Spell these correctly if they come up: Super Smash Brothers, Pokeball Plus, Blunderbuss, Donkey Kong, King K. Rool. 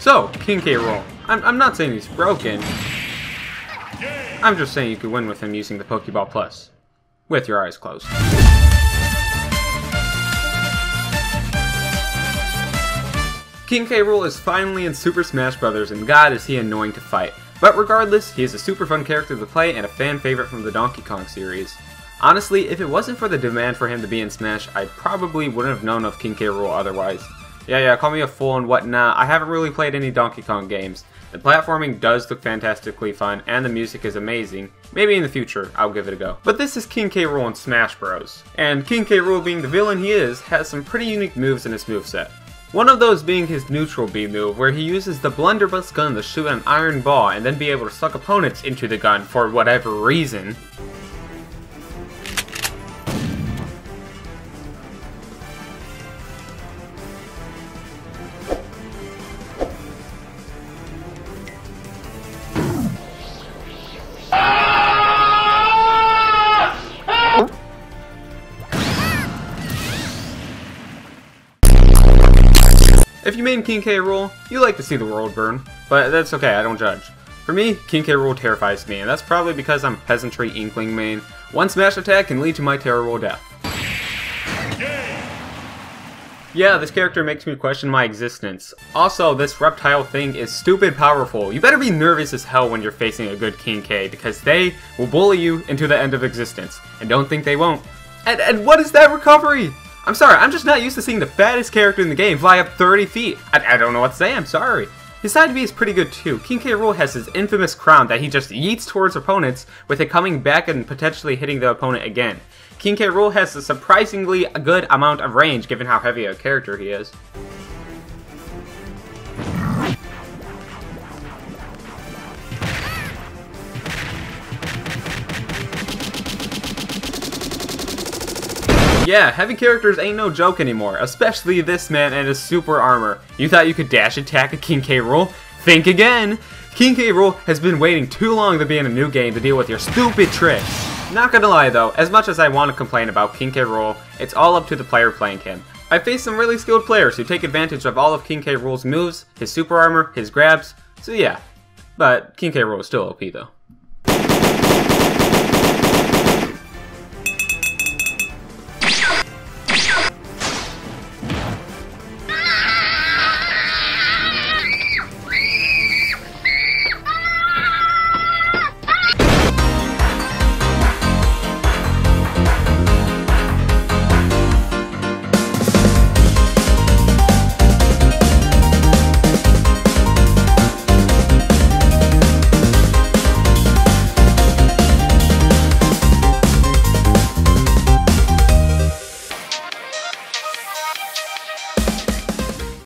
So, King K. Rool. I'm not saying he's broken. I'm just saying you could win with him using the Pokeball Plus. With your eyes closed. King K. Rool is finally in Super Smash Brothers, and god is he annoying to fight. But regardless, he is a super fun character to play and a fan favorite from the Donkey Kong series. Honestly, if it wasn't for the demand for him to be in Smash, I probably wouldn't have known of King K. Rool otherwise. Yeah, call me a fool and whatnot, I haven't really played any Donkey Kong games. The platforming does look fantastically fun, and the music is amazing. Maybe in the future, I'll give it a go. But this is King K. Rool in Smash Bros. And King K. Rool, being the villain he is, has some pretty unique moves in his moveset. One of those being his neutral B move, where he uses the Blunderbuss gun to shoot an iron ball and then be able to suck opponents into the gun for whatever reason. If you main King K. Rool, you like to see the world burn, but that's okay, I don't judge. For me, King K. Rool terrifies me, and that's probably because I'm a peasantry inkling main. One smash attack can lead to my terrible death. Yeah, this character makes me question my existence. Also, this reptile thing is stupid powerful. You better be nervous as hell when you're facing a good King K, because they will bully you into the end of existence, and don't think they won't. And what is that recovery? I'm sorry, I'm just not used to seeing the fattest character in the game fly up 30 feet. I don't know what to say, I'm sorry. His side B is pretty good too. King K. Rool has his infamous crown that he just yeets towards opponents, with it coming back and potentially hitting the opponent again. King K. Rool has a surprisingly good amount of range given how heavy a character he is. Yeah, heavy characters ain't no joke anymore, especially this man and his super armor. You thought you could dash attack a King K. Rool? Think again! King K. Rool has been waiting too long to be in a new game to deal with your stupid tricks. Not gonna lie though, as much as I want to complain about King K. Rool, it's all up to the player playing him. I faced some really skilled players who take advantage of all of King K. Rool's moves, his super armor, his grabs, so yeah. But King K. Rool is still OP though.